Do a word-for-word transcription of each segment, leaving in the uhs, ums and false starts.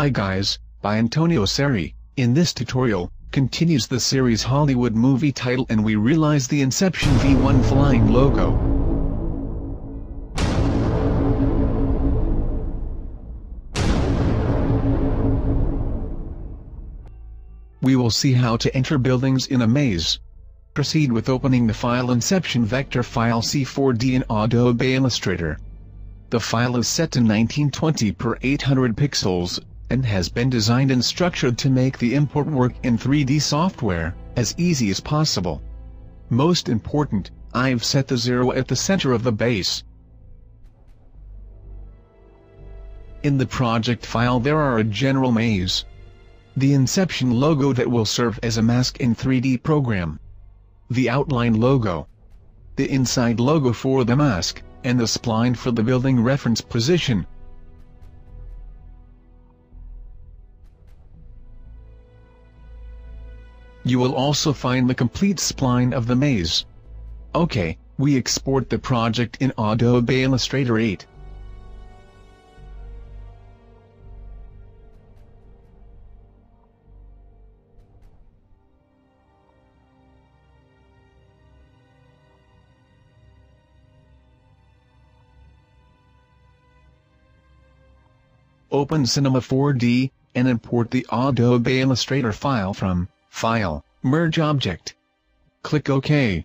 Hi Guys, by Antonio Seri, in this tutorial, continues the series Hollywood movie title and we realize the Inception V one flying logo. We will see how to enter buildings in a maze. Proceed with opening the file Inception Vector File C four D in Adobe Illustrator. The file is set to nineteen twenty by eight hundred pixels, and has been designed and structured to make the import work in three D software, as easy as possible. Most important, I've set the zero at the center of the base. In the project file there are a general maze. The Inception logo that will serve as a mask in three D program. The outline logo. The inside logo for the mask, and the spline for the building reference position. You will also find the complete spline of the maze. Okay, we export the project in Adobe Illustrator eight. Open Cinema four D, and import the Adobe Illustrator file from File, Merge Object. Click OK.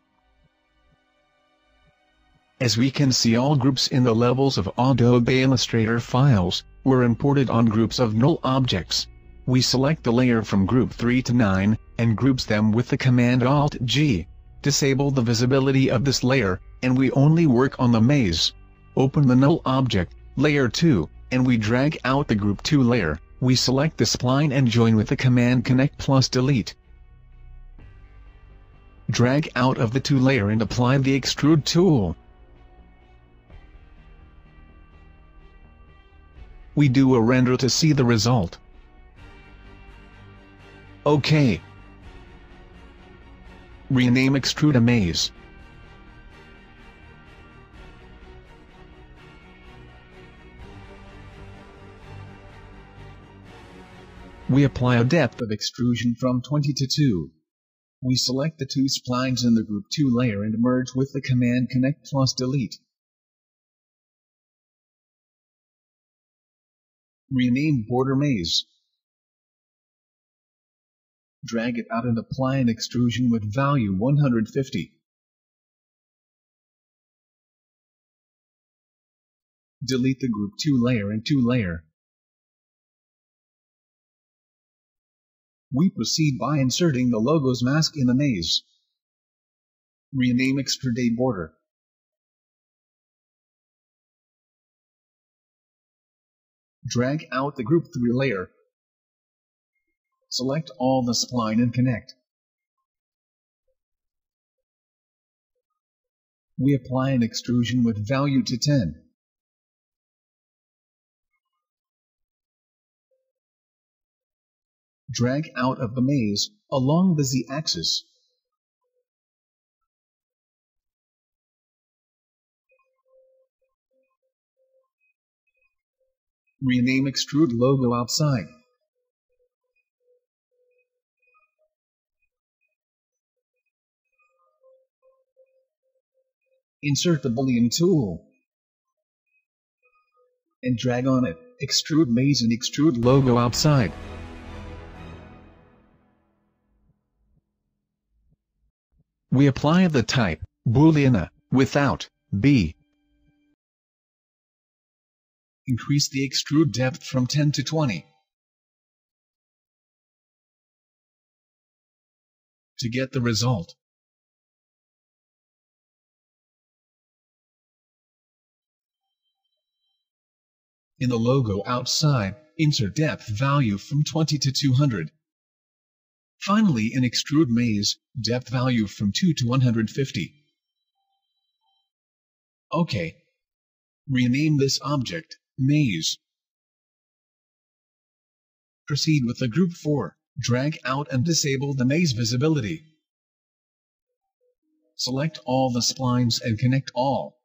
As we can see, all groups in the levels of Adobe Illustrator files were imported on groups of null objects. We select the layer from group three to nine, and groups them with the command Alt G. Disable the visibility of this layer, and we only work on the maze. Open the null object, layer two, and we drag out the group two layer, we select the spline and join with the command connect plus delete. Drag out of the two layer and apply the extrude tool. We do a render to see the result. OK. Rename extrude a maze. We apply a depth of extrusion from twenty to two. We select the two splines in the group two layer and merge with the command connect plus delete. Rename border maze. Drag it out and apply an extrusion with value one hundred fifty. Delete the group two layer and two layer. We proceed by inserting the logo's mask in the maze. Rename extrude border. Drag out the group three layer. Select all the spline and connect. We apply an extrusion with value to ten. Drag out of the maze, along the z-axis. Rename extrude logo outside. Insert the Boolean tool. And drag on it, extrude maze and extrude logo outside. We apply the type, Boolean, without, B. Increase the extrude depth from ten to twenty. To get the result. In the logo outside, insert depth value from twenty to two hundred. Finally, in extrude maze, depth value from two to one hundred fifty. OK. Rename this object, maze. Proceed with the group four, drag out and disable the maze visibility. Select all the splines and connect all.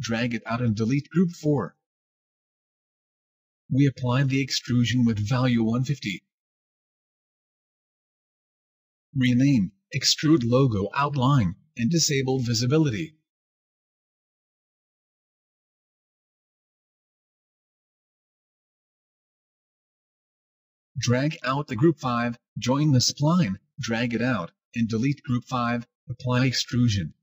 Drag it out and delete group four. we applied the extrusion with value one fifty. Rename, extrude logo outline, and disable visibility. Drag out the group five, join the spline, drag it out, and delete group five, apply extrusion.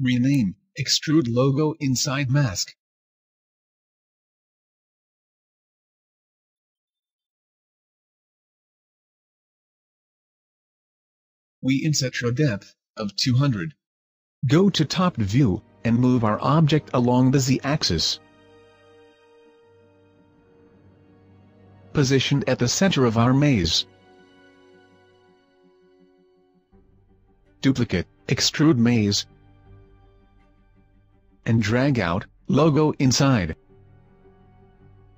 Rename, extrude logo inside mask. We inset a depth of two hundred. Go to top view and move our object along the z-axis. Positioned at the center of our maze. Duplicate, extrude maze, and drag out logo inside.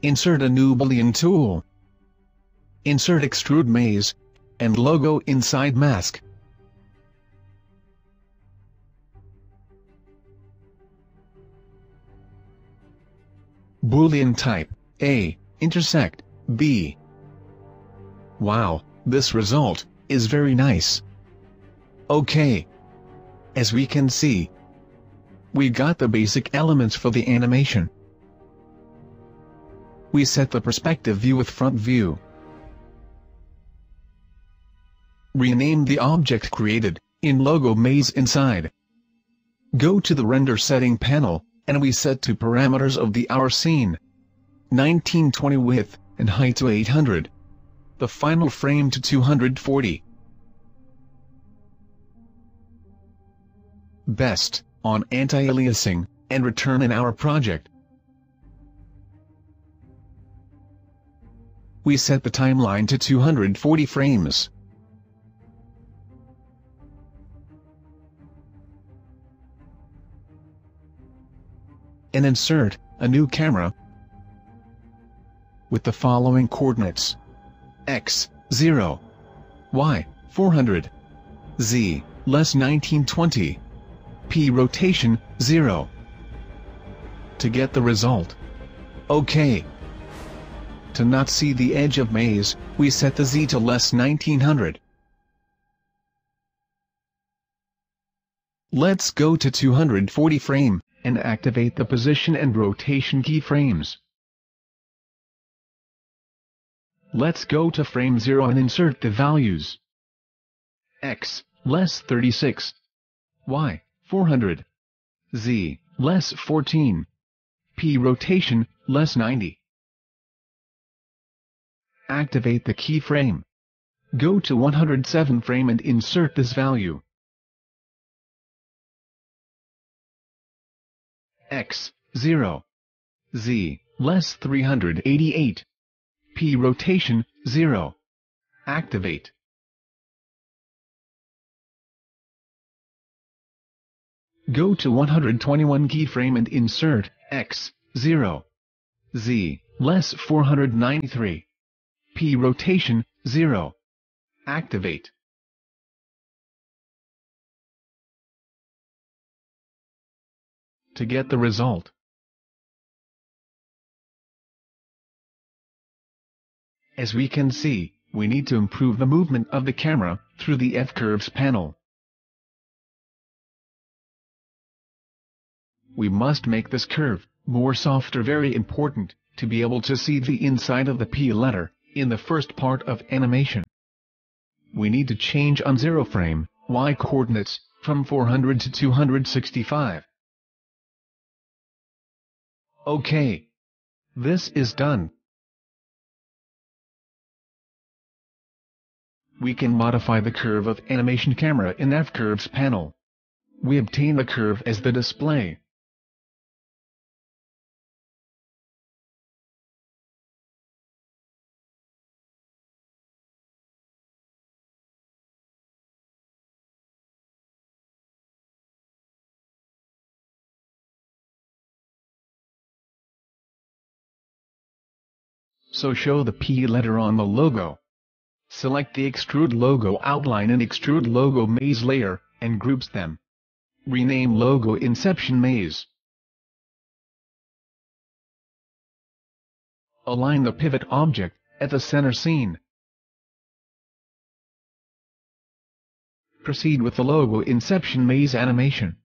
Insert a new Boolean tool. Insert extrude maze and logo inside mask. Boolean type, A, intersect, B. Wow, this result is very nice. Okay. As we can see, we got the basic elements for the animation. We set the perspective view with front view. Rename the object created in logo maze inside. Go to the render setting panel, and we set two parameters of the hour scene, nineteen twenty width, and height to eight hundred. The final frame to two hundred forty. Best, on anti-aliasing, and return in our project. We set the timeline to two hundred forty frames. And insert a new camera with the following coordinates: x, zero, y, four hundred, z, less nineteen twenty, p, rotation, zero, to get the result. OK. To not see the edge of maze, we set the z to less nineteen hundred. Let's go to two hundred forty frame and activate the position and rotation keyframes. Let's go to frame zero and insert the values. X, less thirty-six. Y, four hundred. Z, less fourteen. P, rotation, less ninety. Activate the keyframe. Go to one hundred seven frame and insert this value. X, zero, z, less three hundred eighty-eight, p, rotation, zero, activate. Go to one hundred twenty-one keyframe and insert x, zero, z, less four hundred ninety-three, p, rotation, zero, activate. To get the result, as we can see, we need to improve the movement of the camera through the F-curves panel. We must make this curve more softer, very important, to be able to see the inside of the P letter in the first part of animation. We need to change on zero frame Y coordinates from four hundred to two hundred sixty-five. Okay. This is done. We can modify the curve of animation camera in F-curves panel. We obtain the curve as the display. So show the P letter on the logo. Select the extrude logo outline and extrude logo maze layer, and groups them. Rename logo Inception Maze. Align the pivot object at the center scene. Proceed with the logo Inception Maze animation.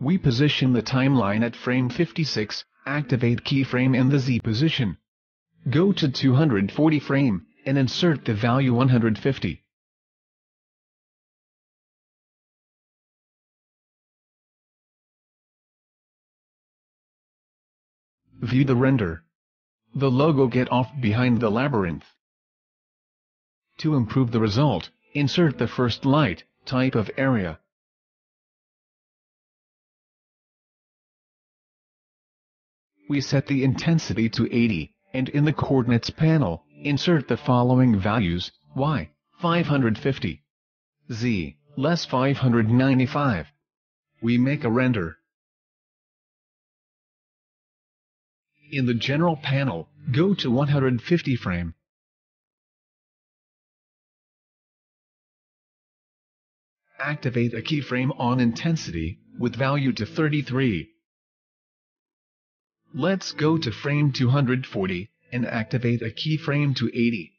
We position the timeline at frame fifty-six, activate keyframe in the Z position. Go to two hundred forty frame, and insert the value one hundred fifty. View the render. The logo get off behind the labyrinth. To improve the result, insert the first light, type of area. We set the intensity to eighty, and in the coordinates panel, insert the following values: y, five hundred fifty, z, less five hundred ninety-five. We make a render. In the general panel, go to one hundred fifty frame. Activate a keyframe on intensity, with value to thirty-three. Let's go to frame two hundred forty, and activate a keyframe to eighty.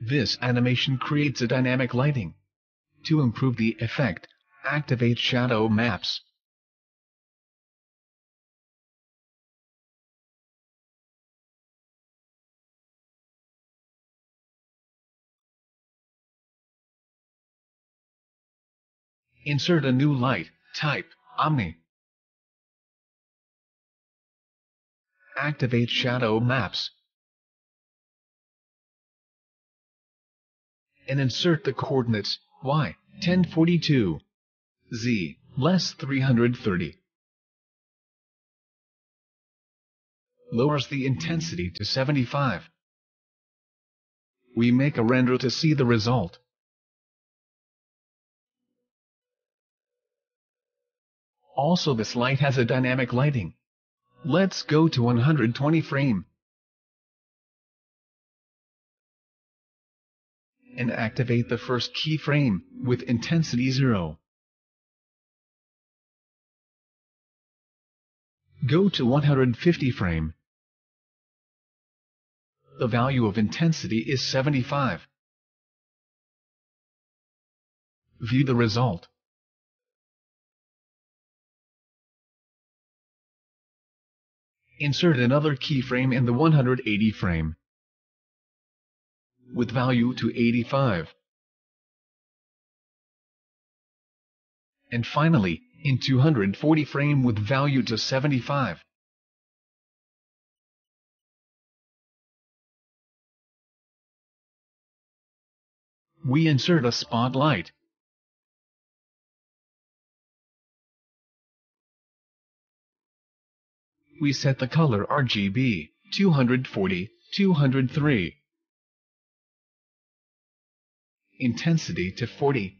This animation creates a dynamic lighting. To improve the effect, activate shadow maps. Insert a new light, type Omni. Activate shadow maps. And insert the coordinates y, ten forty-two. Z, less three hundred thirty. Lowers the intensity to seventy-five. We make a render to see the result. Also, this light has a dynamic lighting. Let's go to one hundred twenty frame. And activate the first keyframe, with intensity zero. Go to one hundred fifty frame. The value of intensity is seventy-five. View the result. Insert another keyframe in the one hundred eighty frame, with value to eighty-five. And finally, in two hundred forty frame with value to seventy-five. We insert a spotlight. We set the color R G B, two hundred forty, two hundred three. Intensity to forty.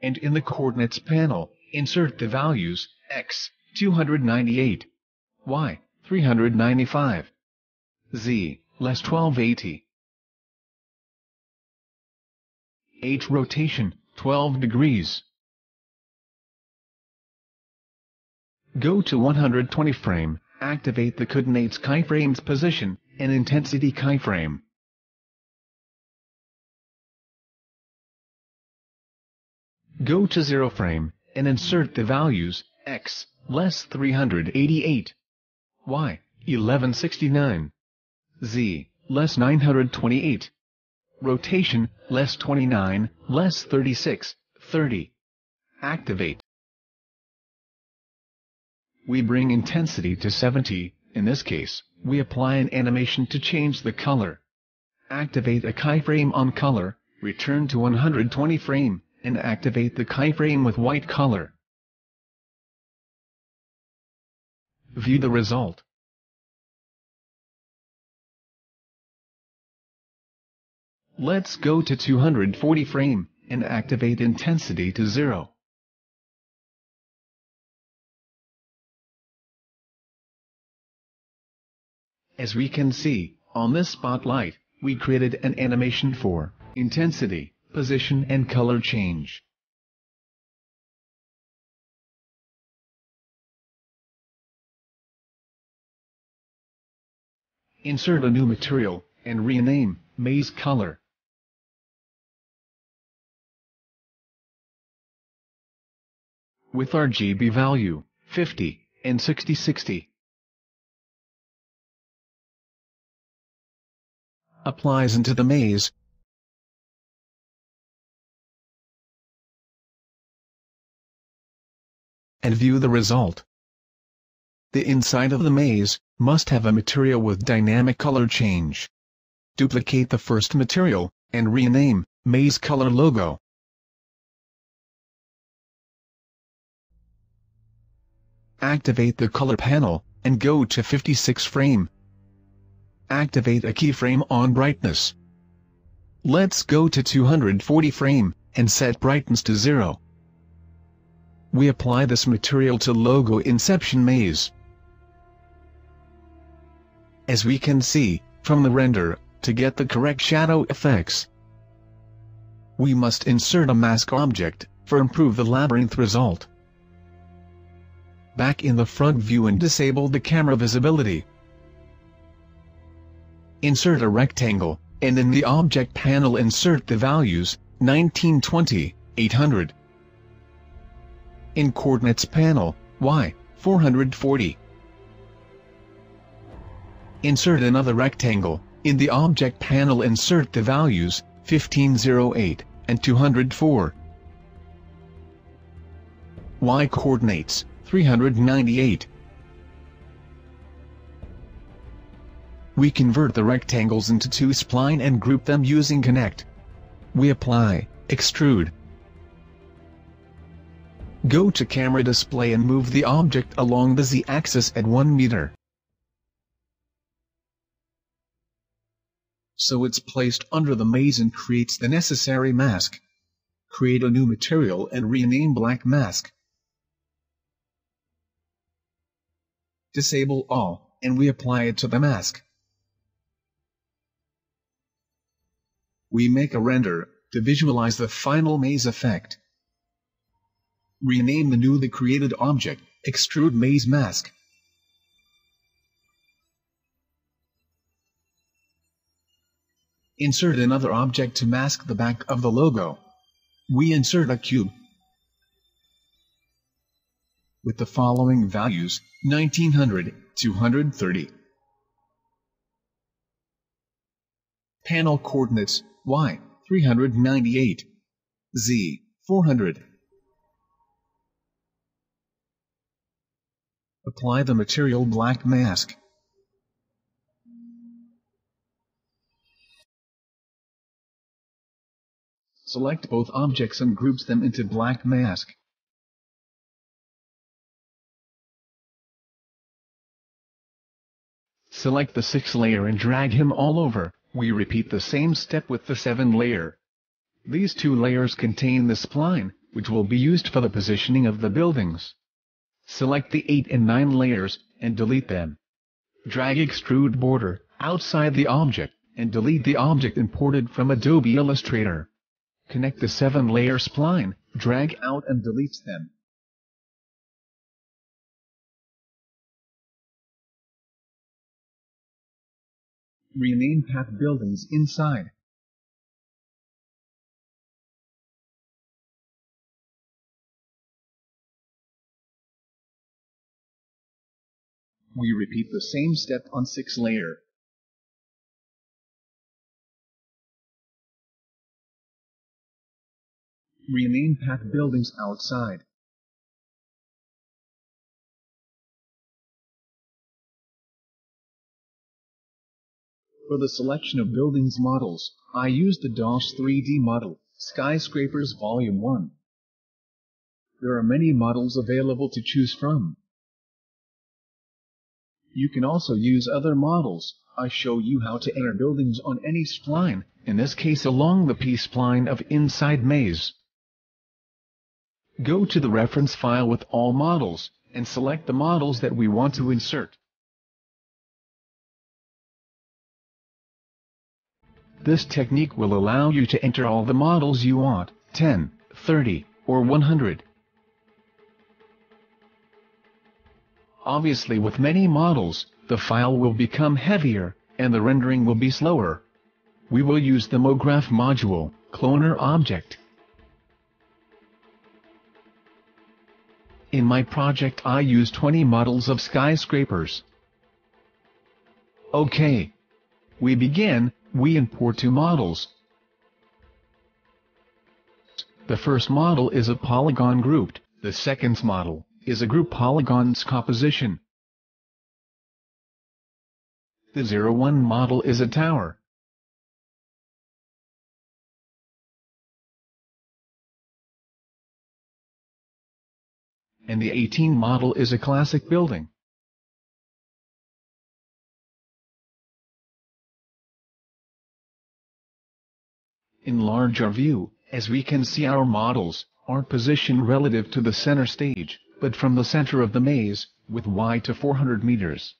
And in the coordinates panel, insert the values x, two hundred ninety-eight, y, three hundred ninety-five, z, less twelve eighty, h rotation, twelve degrees. Go to one hundred twenty frame, activate the coordinates keyframes position and intensity keyframe. Go to zero frame, and insert the values x, less three hundred eighty-eight, y, eleven sixty-nine, z, less nine hundred twenty-eight, rotation, less twenty-nine, less thirty-six, thirty. Activate. We bring intensity to seventy, in this case, we apply an animation to change the color. Activate a keyframe on color, return to one hundred twenty frame, and activate the keyframe with white color. View the result. Let's go to two hundred forty frame, and activate intensity to zero. As we can see, On this spotlight, we created an animation for intensity, position and color change. Insert a new material and rename Maze Color. With R G B value fifty and sixty sixty. Applies into the maze. And view the result. The inside of the maze must have a material with dynamic color change. Duplicate the first material and rename Maze Color Logo. Activate the color panel and go to fifty-six frame. Activate a keyframe on brightness. Let's go to two hundred forty frame and set brightness to zero. We apply this material to logo Inception maze. As we can see from the render, to get the correct shadow effects, we must insert a mask object for improve the labyrinth result. Back in the front view and disable the camera visibility. Insert a rectangle, and in the object panel insert the values nineteen, twenty, eight hundred. In coordinates panel, Y, four hundred forty. Insert another rectangle, in the object panel insert the values fifteen, oh eight, and two hundred four. Y coordinates, three hundred ninety-eight. We convert the rectangles into two spline and group them using Connect. We apply Extrude. Go to Camera Display and move the object along the Z-axis at one meter. So it's placed under the maze and creates the necessary mask. Create a new material and rename Black Mask. Disable All, and we apply it to the mask. We make a render to visualize the final maze effect. Rename the newly created object, Extrude Maze Mask. Insert another object to mask the back of the logo. We insert a cube with the following values, nineteen hundred, two hundred thirty. Panel coordinates, Y, three hundred ninety-eight, Z, four hundred. Apply the material Black Mask. Select both objects and groups them into Black Mask. Select the sixth layer and drag him all over. We repeat the same step with the seventh layer. These two layers contain the spline, which will be used for the positioning of the buildings. Select the eight and nine layers, and delete them. Drag Extrude Border outside the object, and delete the object imported from Adobe Illustrator. Connect the seven layer spline, drag out and delete them. Rename Path Buildings inside. We repeat the same step on sixth layer. Rename Path Buildings outside. For the selection of buildings models, I used the DOS three D model, Skyscrapers Volume one. There are many models available to choose from. You can also use other models. I show you how to enter buildings on any spline, in this case along the P-spline of inside maze. Go to the reference file with all models, and select the models that we want to insert. This technique will allow you to enter all the models you want, ten, thirty, or one hundred. Obviously, with many models, the file will become heavier, and the rendering will be slower. We will use the MoGraph module, Cloner Object. In my project I use twenty models of skyscrapers. Okay. We begin, we import two models. The first model is a polygon grouped, the second model is a group polygons composition. The zero one model is a tower. And the eighteen model is a classic building. Enlarge our view, as we can see our models are positioned relative to the center stage, but from the center of the maze, with Y to four hundred meters.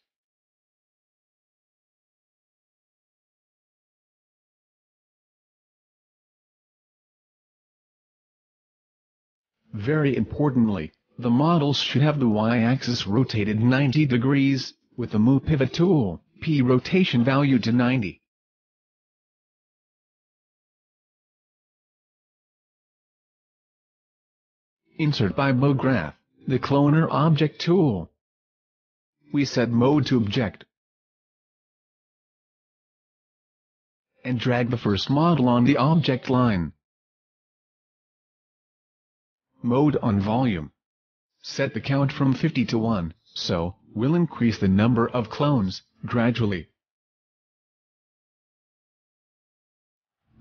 Very importantly, the models should have the Y-axis rotated ninety degrees, with the Move Pivot tool, P rotation value to ninety. Insert by MoGraph, the Cloner Object tool. We set Mode to Object. And drag the first model on the object line. Mode on Volume. Set the count from fifty to one, so we'll increase the number of clones gradually.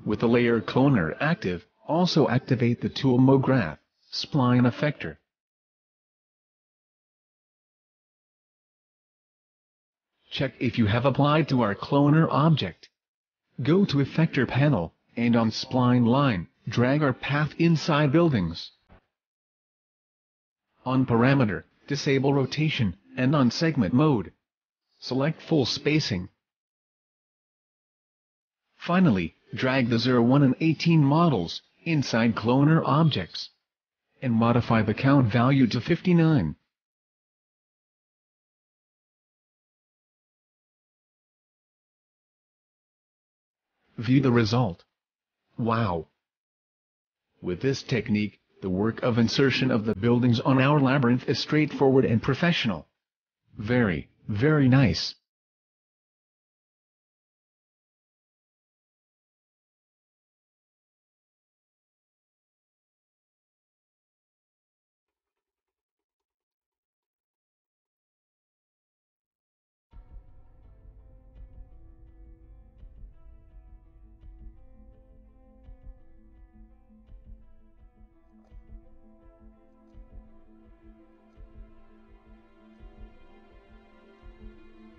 With the layer cloner active, also activate the tool MoGraph, Spline Effector. Check if you have applied to our cloner object. Go to Effector panel, and on Spline line, drag our path inside buildings. On Parameter, disable rotation, and on Segment Mode. Select Full Spacing. Finally, drag the zero one and eighteen models inside Cloner Objects, and modify the count value to fifty-nine. View the result. Wow! With this technique, the work of insertion of the buildings on our labyrinth is straightforward and professional. Very, very nice.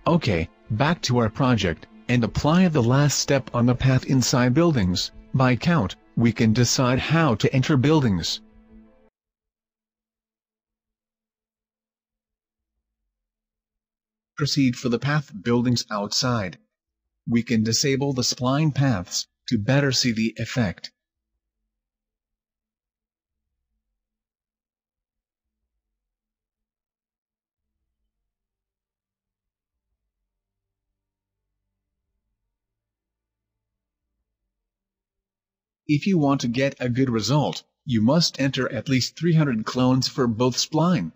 Okay, back to our project, and apply the last step on the path inside buildings. By count, we can decide how to enter buildings. Proceed for the path buildings outside. We can disable the spline paths, to better see the effect. If you want to get a good result, you must enter at least three hundred clones for both spline.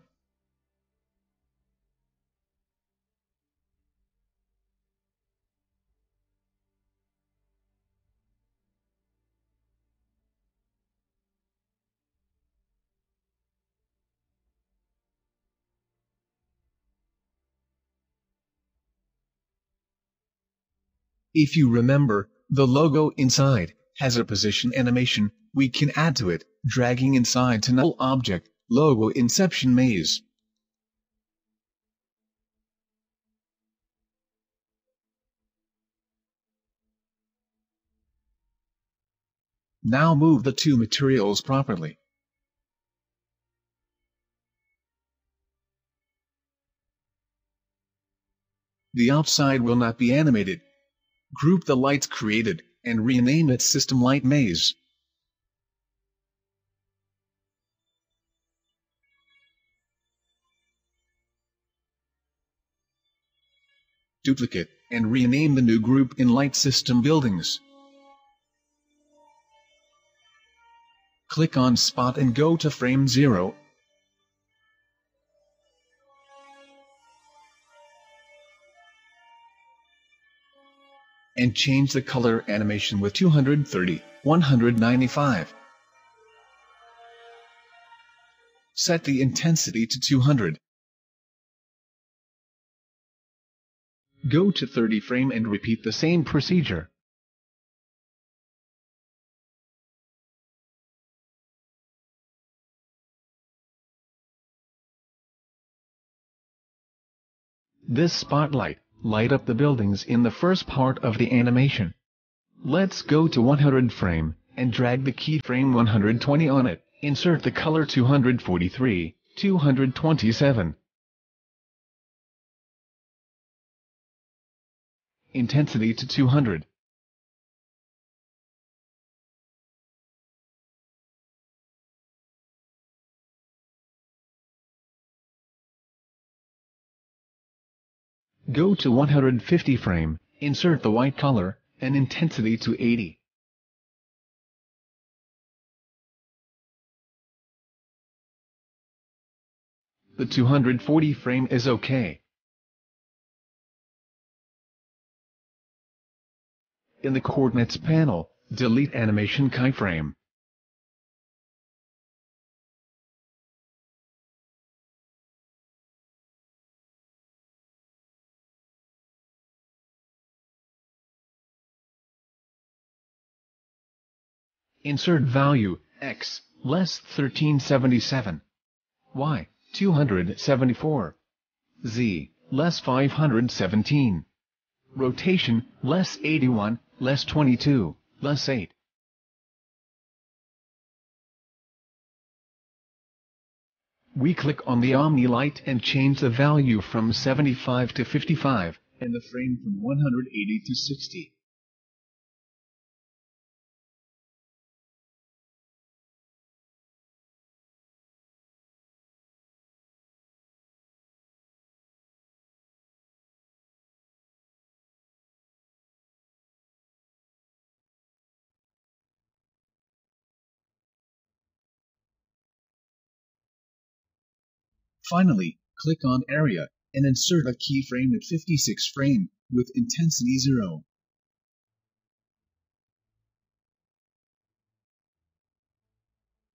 If you remember, the logo inside has a position animation, we can add to it, dragging inside to null object, logo inception maze. Now move the two materials properly. The outside will not be animated. Group the lights created, and rename it System Light Maze. Duplicate, and rename the new group in Light System Buildings. Click on Spot and go to Frame zero. And change the color animation with two hundred thirty, one hundred ninety-five. Set the intensity to two hundred. Go to thirty frame and repeat the same procedure. This spotlight light up the buildings in the first part of the animation. Let's go to one hundred frame and drag the keyframe one hundred twenty on it. Insert the color two hundred forty-three, two hundred twenty-seven. Intensity to two hundred. Go to one hundred fifty frame, insert the white color, and intensity to eighty. The two hundred forty frame is okay. In the coordinates panel, delete animation keyframe. Insert value x less thirteen seventy-seven, y two hundred seventy-four, z less five hundred seventeen, rotation less eighty-one, less twenty-two, less eight. We click on the Omni light and change the value from seventy-five to fifty-five and the frame from one hundred eighty to sixty. Finally, click on Area, and insert a keyframe at fifty-six frame, with intensity zero.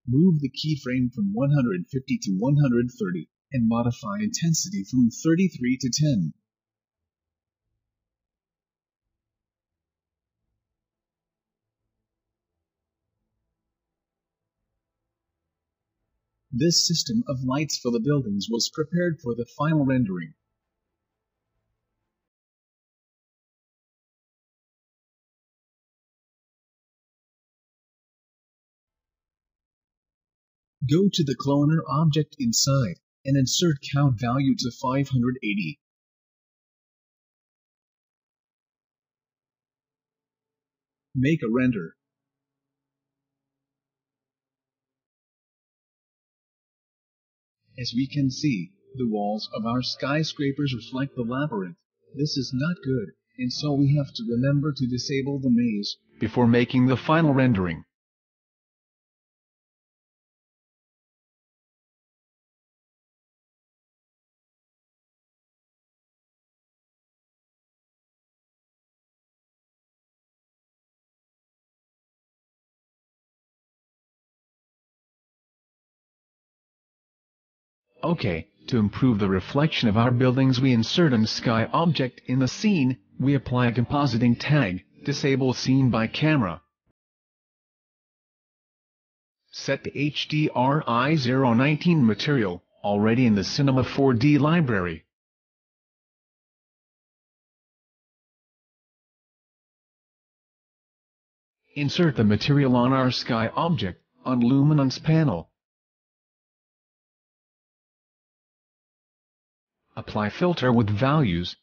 Move the keyframe from one hundred fifty to one hundred thirty, and modify intensity from thirty-three to ten. This system of lights for the buildings was prepared for the final rendering. Go to the cloner object inside, and insert count value to five hundred eighty. Make a render. As we can see, the walls of our skyscrapers reflect the labyrinth. This is not good, and so we have to remember to disable the maze before making the final rendering. Okay, to improve the reflection of our buildings we insert a sky object in the scene, we apply a compositing tag, disable scene by camera. Set the H D R I zero nineteen material, already in the Cinema four D library. Insert the material on our sky object, on Luminance panel. Apply filter with values.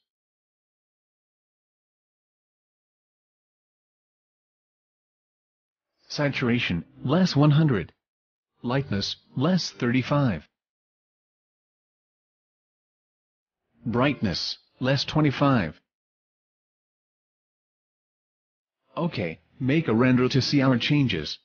Saturation, less one hundred. Lightness, less thirty-five. Brightness, less twenty-five. OK, make a render to see our changes.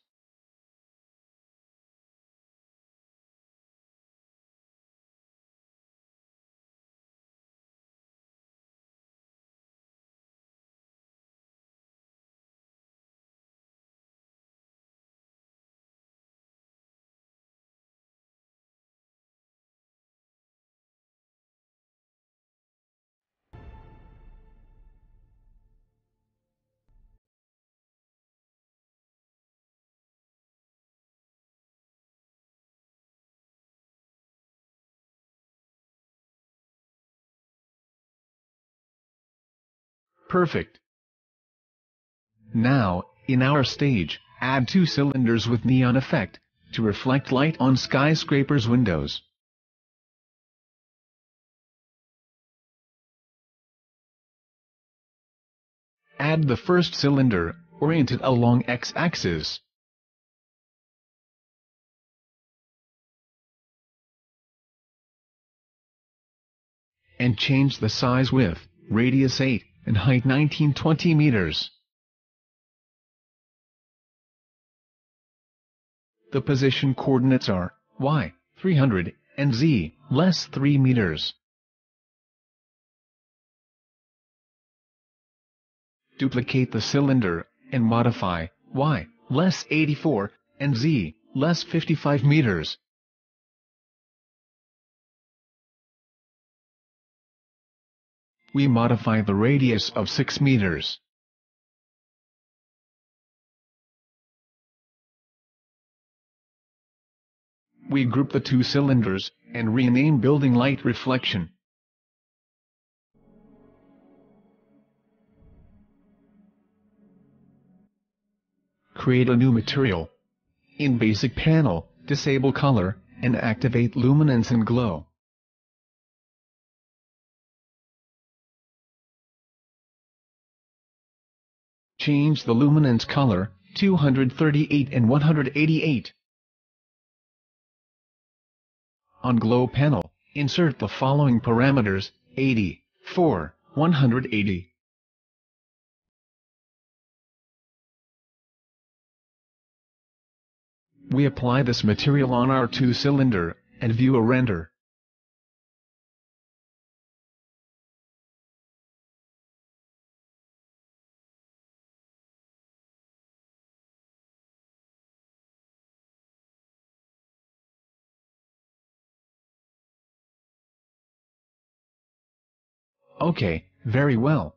Perfect. Now, in our stage, add two cylinders with neon effect, to reflect light on skyscrapers' windows. Add the first cylinder, oriented along x-axis. And change the size width, radius eight. And height nineteen twenty meters. The position coordinates are y, three hundred, and z, less three meters. Duplicate the cylinder, and modify y, less eighty-four, and z, less fifty-five meters. We modify the radius of six meters. We group the two cylinders and rename building light reflection. Create a new material. In basic panel, disable color and activate luminance and glow. Change the luminance color, two hundred thirty-eight and one hundred eighty-eight. On glow panel, insert the following parameters, eighty, four, one hundred eighty. We apply this material on our two-cylinder, and view a render. Okay, very well.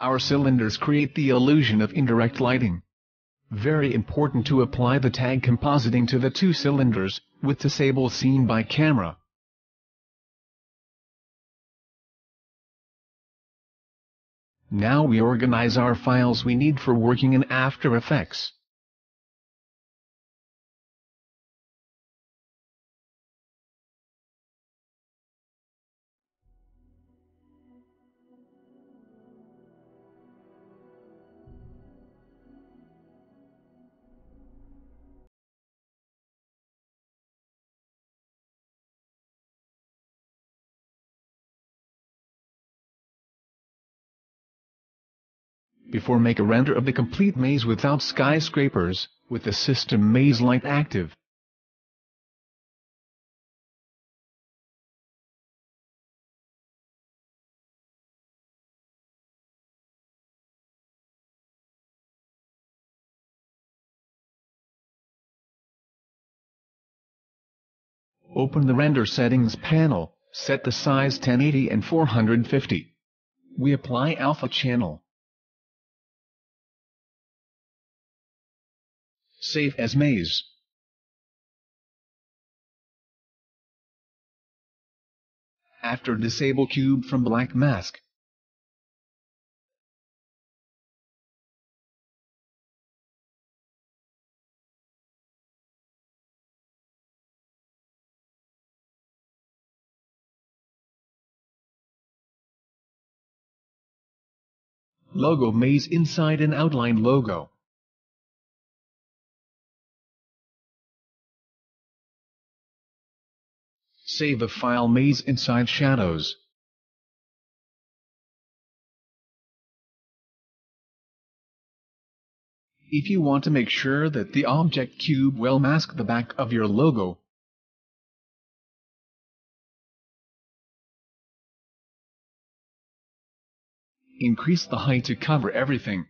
Our cylinders create the illusion of indirect lighting. Very important to apply the tag compositing to the two cylinders, with disable scene by camera. Now we organize our files we need for working in After Effects. Before make a render of the complete maze without skyscrapers, with the system maze light active. Open the render settings panel, set the size ten eighty and four hundred fifty. We apply alpha channel. Save as maze. After disable cube from black mask. Logo maze inside and outline logo. save a file maze inside shadows. If you want to make sure that the object cube will mask the back of your logo, increase the height to cover everything.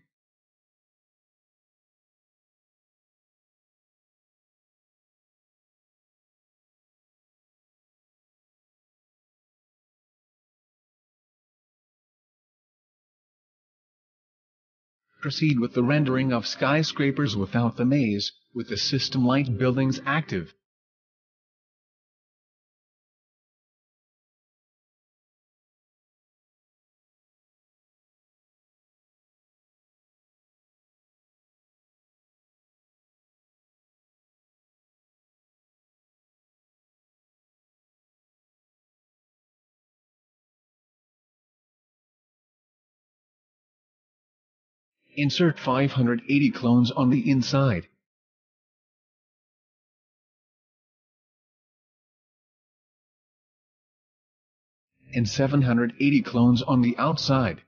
Proceed with the rendering of skyscrapers without the maze, with the system light buildings active. Insert five hundred eighty clones on the inside. And seven hundred eighty clones on the outside.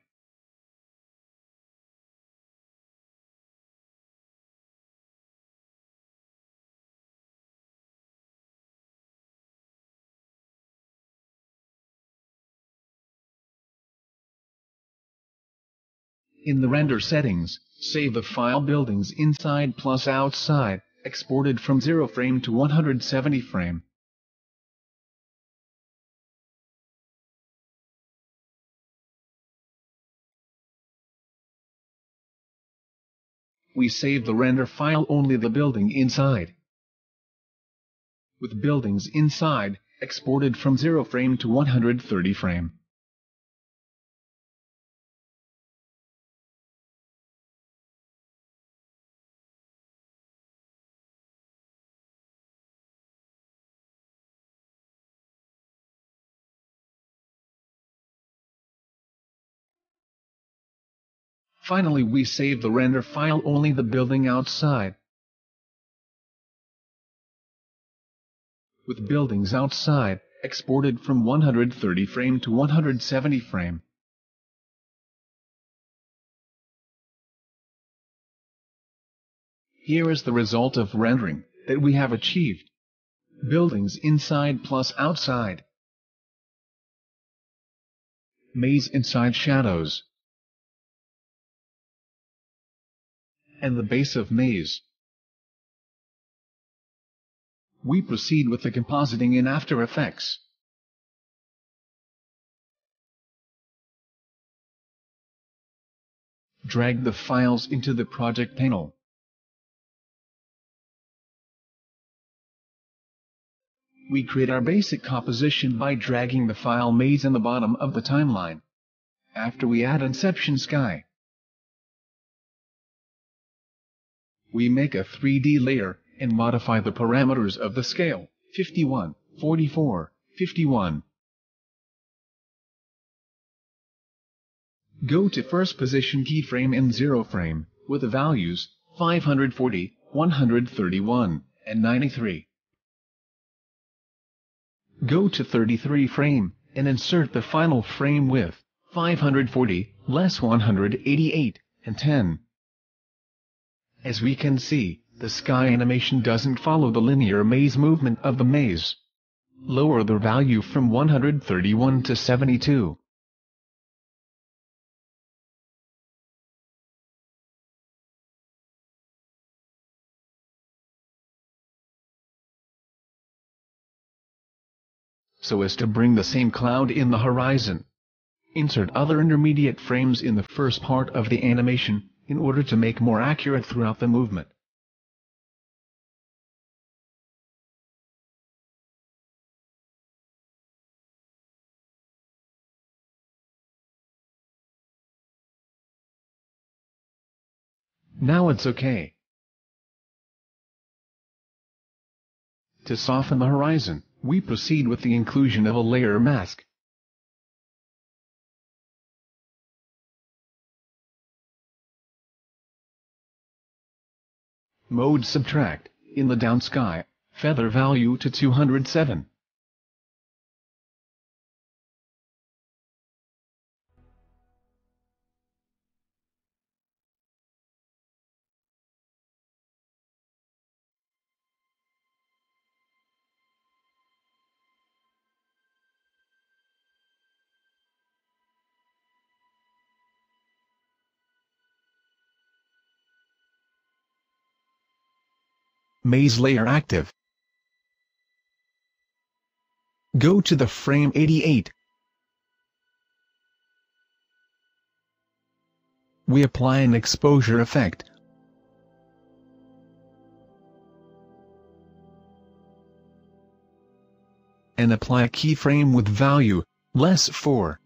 In the render settings, save the file buildings inside plus outside, exported from zero frame to one hundred seventy frame. We save the render file only the building inside. With buildings inside, exported from zero frame to one hundred thirty frame. Finally, we save the render file only the building outside. With buildings outside, exported from one hundred thirty frame to one hundred seventy frame. Here is the result of rendering that we have achieved. Buildings inside plus outside. Maze inside shadows. And the base of maze. We proceed with the compositing in After Effects. Drag the files into the project panel. We create our basic composition by dragging the file maze in the bottom of the timeline. After we add Inception Sky, we make a three D layer and modify the parameters of the scale, fifty-one, forty-four, fifty-one. Go to first position keyframe and zero frame, with the values five hundred forty, one hundred thirty-one, and ninety-three. Go to thirty-three frame and insert the final frame with five hundred forty, less one hundred eighty-eight, and ten. As we can see, the sky animation doesn't follow the linear maze movement of the maze. Lower the value from one hundred thirty-one to seventy-two. So as to bring the same cloud in the horizon. Insert other intermediate frames in the first part of the animation, in order to make more accurate throughout the movement. Now it's okay. To soften the horizon, we proceed with the inclusion of a layer mask. Mode subtract, in the down sky, feather value to two hundred seven. Maze Layer active. Go to the frame eighty-eight. We apply an exposure effect. And apply a keyframe with value, less four.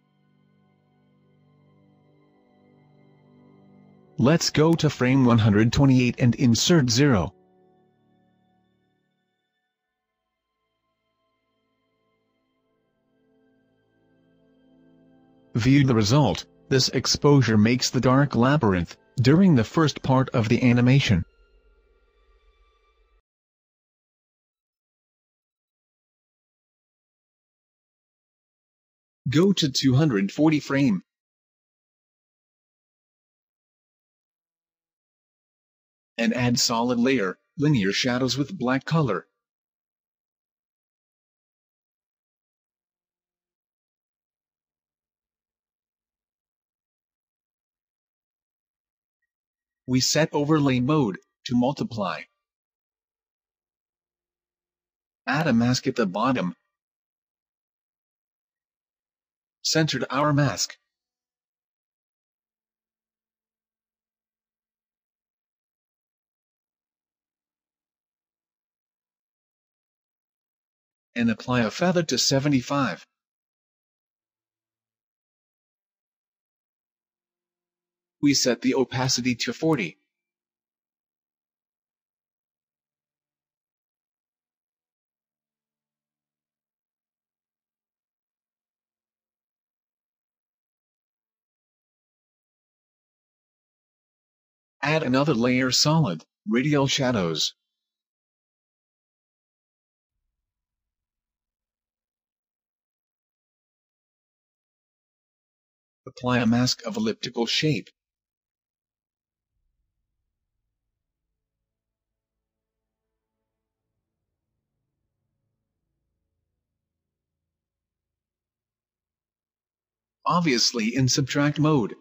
Let's go to frame one hundred twenty-eight and insert zero. View the result. This exposure makes the dark labyrinth, during the first part of the animation. Go to two hundred forty frame. And add solid layer, linear shadows with black color. We set overlay mode to multiply. Add a mask at the bottom. Centered our mask. And apply a feather to seventy-five. We set the opacity to forty. Add another layer solid, radial shadows. Apply a mask of elliptical shape. Obviously in subtract mode.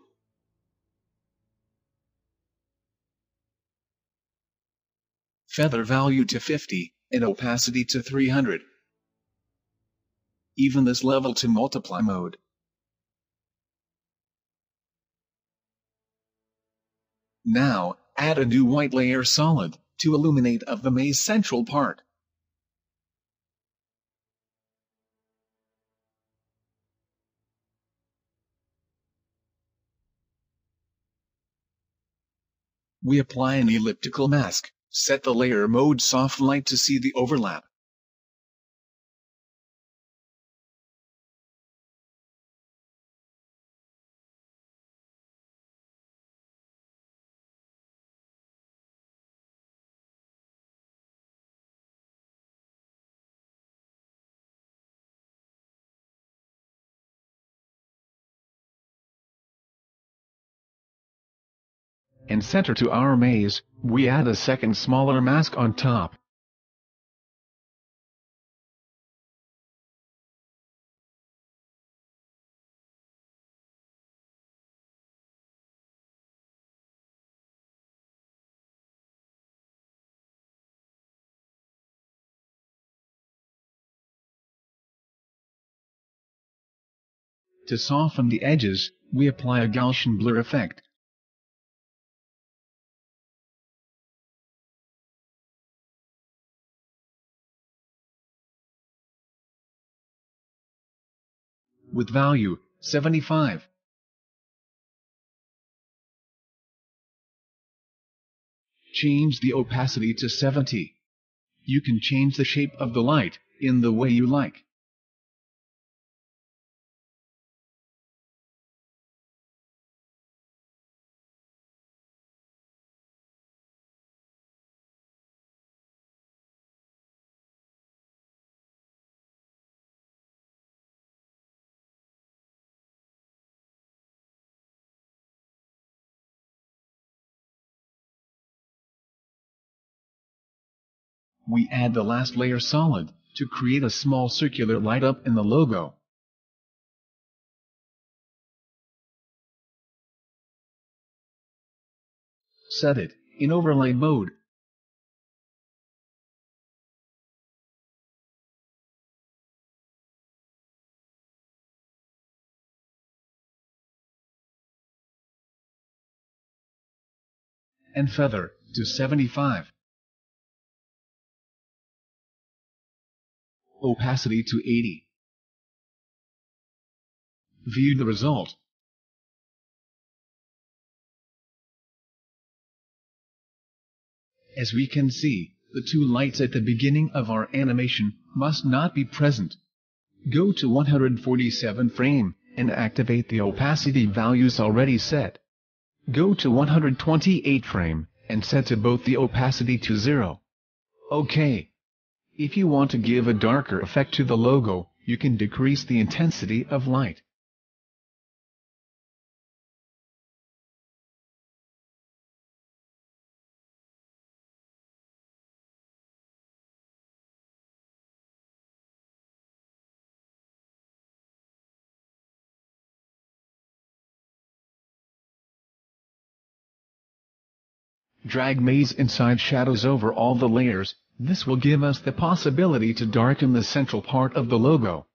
Feather value to fifty, and opacity to three hundred. Even this level to multiply mode. Now, add a new white layer solid, to illuminate of the maze central part. We apply an elliptical mask, set the layer mode soft light to see the overlap. And center to our maze, we add a second smaller mask on top. To soften the edges, we apply a Gaussian blur effect. With value, seventy-five. Change the opacity to seventy. You can change the shape of the light, in the way you like. We add the last layer solid, to create a small circular light up in the logo. Set it in overlay mode. and feather to seventy-five. Opacity to eighty. View the result. As we can see, the two lights at the beginning of our animation must not be present. Go to one hundred forty-seven frame and activate the opacity values already set. Go to one hundred twenty-eight frame and set to both the opacity to zero. OK. If you want to give a darker effect to the logo, you can decrease the intensity of light. Drag maze inside shadows over all the layers. This will give us the possibility to darken the central part of the logo.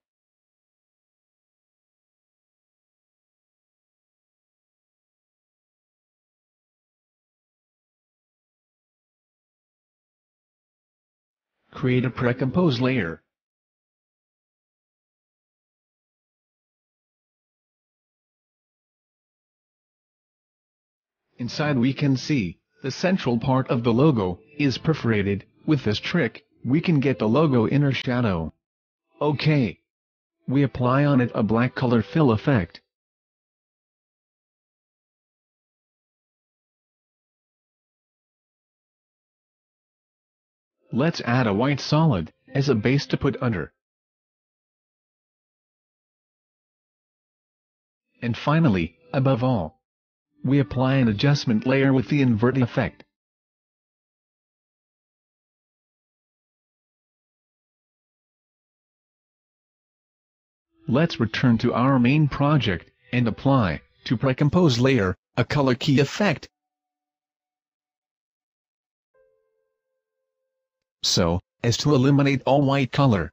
Create a pre-compose layer. Inside we can see the central part of the logo is perforated. With this trick, we can get the logo inner shadow. OK. We apply on it a black color fill effect. Let's add a white solid as a base to put under. And finally, above all, we apply an adjustment layer with the invert effect. Let's return to our main project and apply, to pre-compose layer, a color key effect. So, as to eliminate all white color.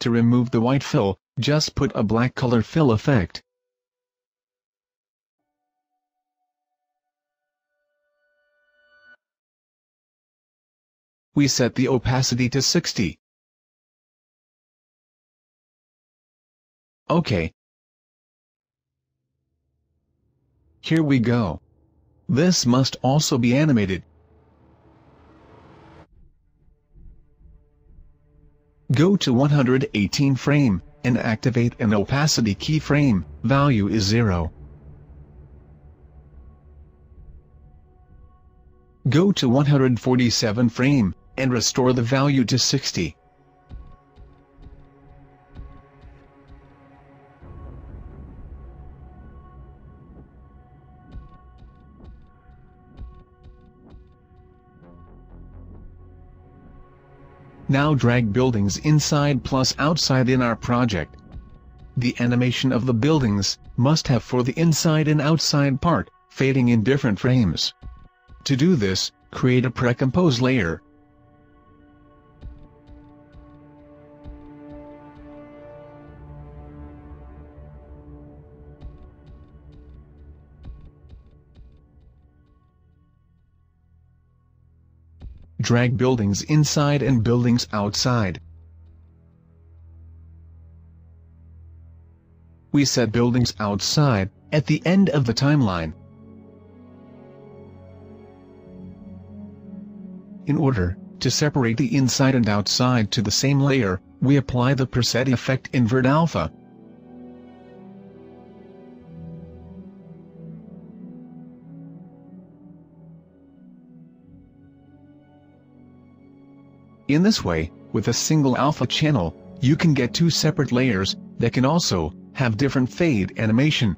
To remove the white fill, just put a black color fill effect. We set the opacity to sixty. OK. Here we go. This must also be animated. Go to one hundred eighteen frame and activate an opacity keyframe, value is zero. Go to one hundred forty-seven frame and restore the value to sixty. Now drag buildings inside plus outside in our project. The animation of the buildings must have for the inside and outside part, fading in different frames. To do this, create a pre-compose layer. Drag buildings inside and buildings outside. We set buildings outside at the end of the timeline. In order to separate the inside and outside to the same layer, we apply the preset effect invert alpha. In this way, with a single alpha channel, you can get two separate layers that can also have different fade animation.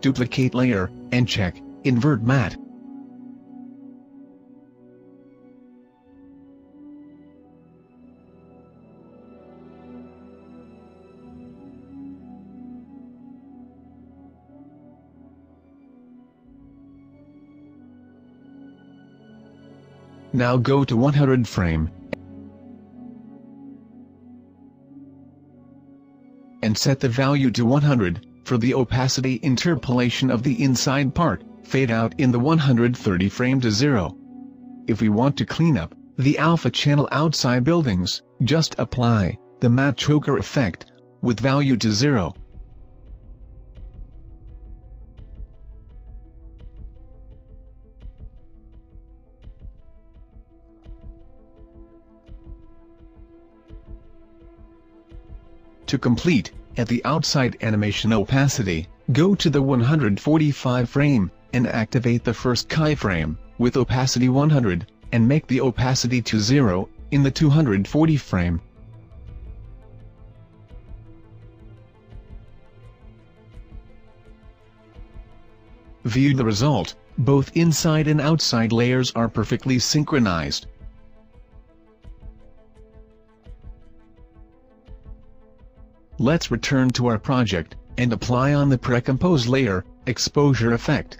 Duplicate layer and check invert matte. Now go to one hundred frame, and set the value to one hundred, for the opacity interpolation of the inside part, fade out in the one hundred thirty frame to zero. If we want to clean up the alpha channel outside buildings, just apply the matte choker effect, with value to zero. To complete, at the outside animation opacity, go to the one hundred forty-five frame, and activate the first keyframe, with opacity one hundred, and make the opacity to zero, in the two hundred forty frame. View the result, both inside and outside layers are perfectly synchronized. Let's return to our project, and apply on the Precompose layer, Exposure effect.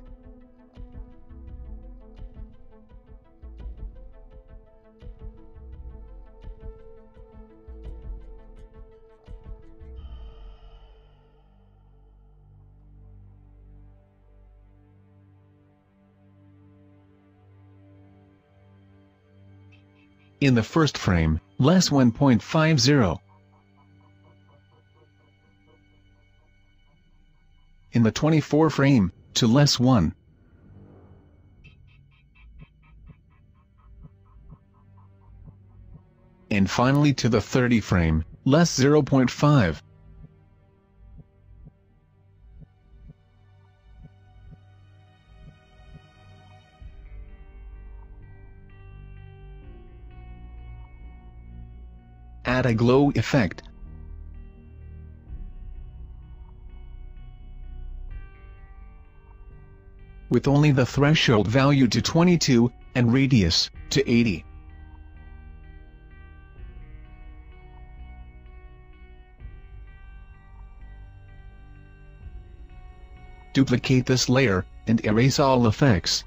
In the first frame, less one point five zero. In the twenty-four frame, to less one. And finally to the thirty frame, less zero point five. Add a glow effect. With only the threshold value to twenty-two, and radius, to eighty. Duplicate this layer, and erase all effects.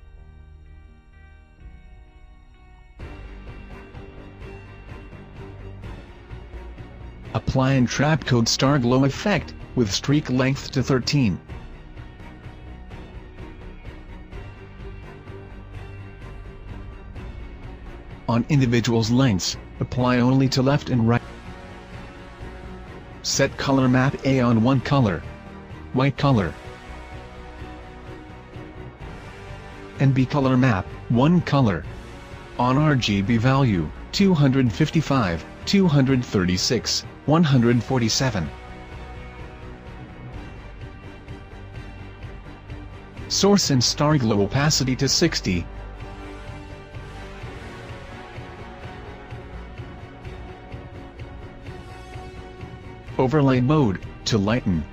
Apply an Trapcode Starglow effect, with streak length to thirteen. On individuals' lengths, apply only to left and right. Set color map A on one color, white color, and B color map, one color. On R G B value, two hundred fifty-five, two hundred thirty-six, one hundred forty-seven. Source and Starglow opacity to sixty. Overlay mode, to lighten.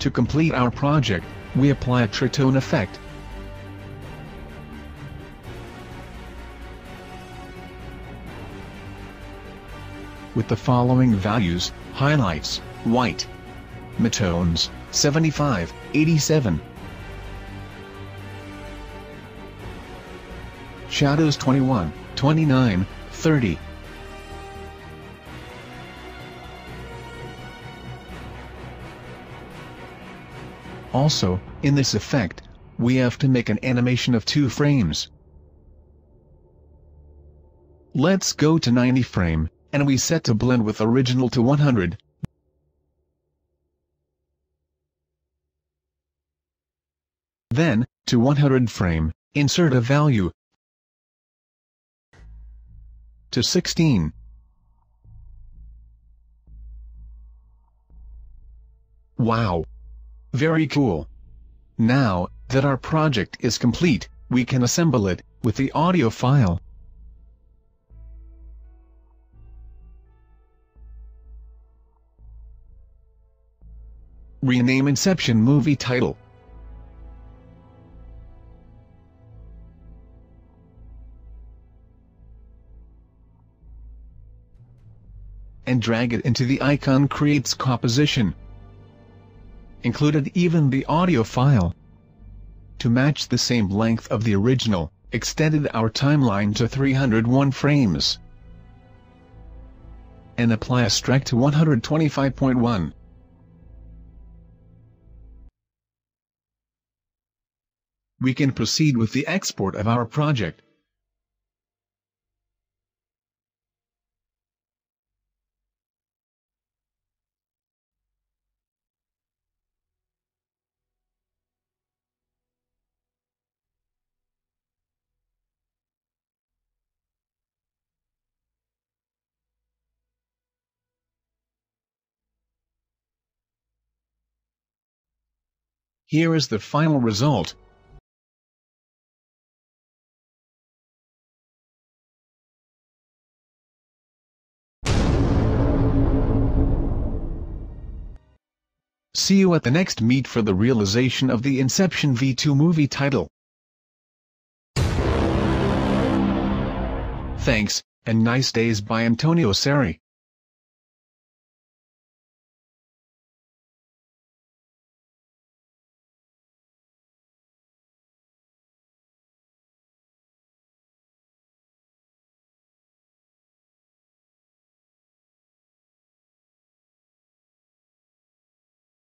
To complete our project, we apply a tritone effect. With the following values, highlights, white, midtones, seventy-five, eighty-seven, shadows twenty-one, twenty-nine, thirty, Also, in this effect, we have to make an animation of two frames. Let's go to ninety frame, and we set to blend with original to one hundred. Then, to one hundred frame, insert a value to sixteen. Wow! Very cool. Now, that our project is complete, we can assemble it, with the audio file. Rename Inception movie title. and drag it into the icon creates composition. Included even the audio file. To match the same length of the original, extended our timeline to three hundred one frames. And apply a strike to one twenty-five point one. We can proceed with the export of our project. Here is the final result. See you at the next meet for the realization of the Inception V two movie title. Thanks, and nice days by Antonio Seri.